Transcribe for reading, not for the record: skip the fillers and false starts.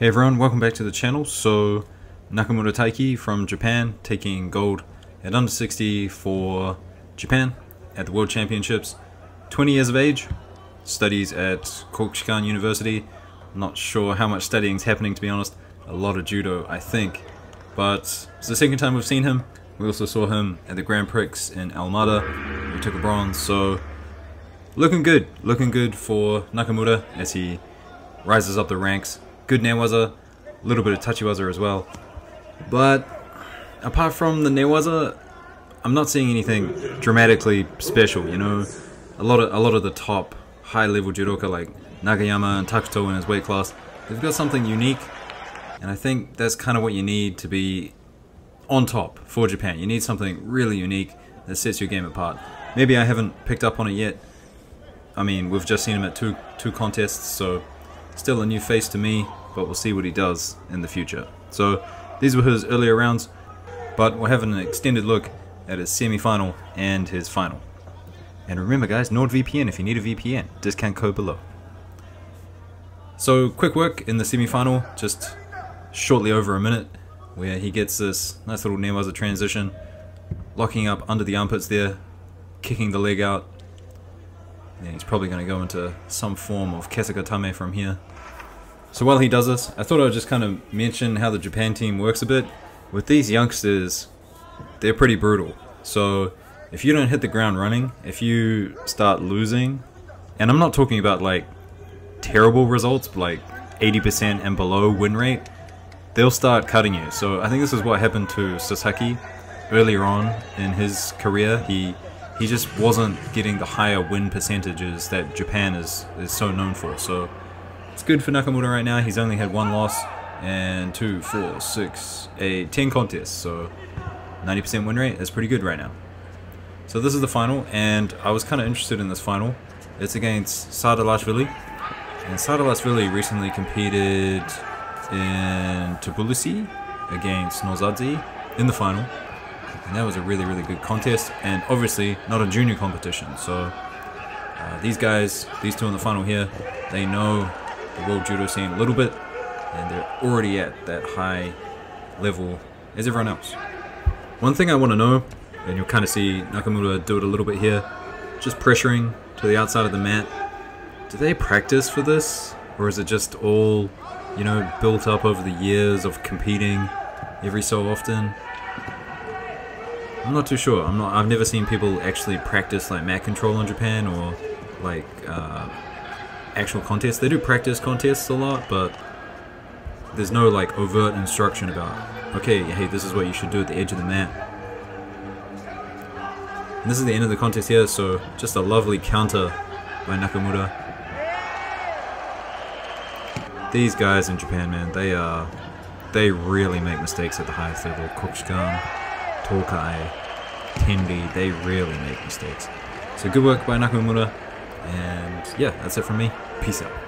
Hey everyone, welcome back to the channel. So Nakamura Taiki from Japan taking gold at under 60 for Japan at the World Championships. 20 years of age, studies at Kokushikan University. I'm not sure how much studying's happening, to be honest. A lot of judo, I think. But it's the second time we've seen him. We also saw him at the Grand Prix in Almada. We took a bronze, so looking good for Nakamura as he rises up the ranks. Good newaza, a little bit of tachiwaza as well. But apart from the newaza, I'm not seeing anything dramatically special, you know. A lot of the top high-level judoka like Nagayama and Takuto in his weight class, they've got something unique, and I think that's kind of what you need to be on top for Japan. You need something really unique that sets your game apart. Maybe I haven't picked up on it yet. I mean, we've just seen him at two contests, so still a new face to me, but we'll see what he does in the future. So these were his earlier rounds, but we'll have an extended look at his semi-final and his final. And remember guys, NordVPN if you need a VPN, discount code below. So quick work in the semi-final, just shortly over a minute, where he gets this nice little newaza transition, locking up under the armpits there, kicking the leg out. And he's probably going to go into some form of Kesagatame from here. So while he does this, I thought I would just kind of mention how the Japan team works a bit. With these youngsters, they're pretty brutal. So if you don't hit the ground running, if you start losing, and I'm not talking about like terrible results, but like 80% and below win rate, they'll start cutting you. So I think this is what happened to Sasaki earlier on in his career. He just wasn't getting the higher win percentages that Japan is so known for. So it's good for Nakamura right now. He's only had one loss and 10 contests. So 90% win rate is pretty good right now. So this is the final, and I was kind of interested in this final. It's against Sardalashvili, and Sardalashvili recently competed in Tbilisi against Nozadzi in the final. And that was a really, really good contest, and obviously not a junior competition. So these two in the final here, they know the world judo scene a little bit, and they're already at that high level as everyone else. One thing I want to know, and you'll kind of see Nakamura do it a little bit here, just pressuring to the outside of the mat. Do they practice for this, or is it just all, you know, built up over the years of competing every so often? I'm not too sure. I've never seen people actually practice like mat control in Japan, or like actual contests. They do practice contests a lot, but there's no like overt instruction about, okay, hey, this is what you should do at the edge of the mat. And this is the end of the contest here, so just a lovely counter by Nakamura. These guys in Japan, man, they really make mistakes at the highest level. Kokushikan, Hokai, Tenbi, they really make mistakes. So good work by Nakamura, and yeah, that's it from me. Peace out.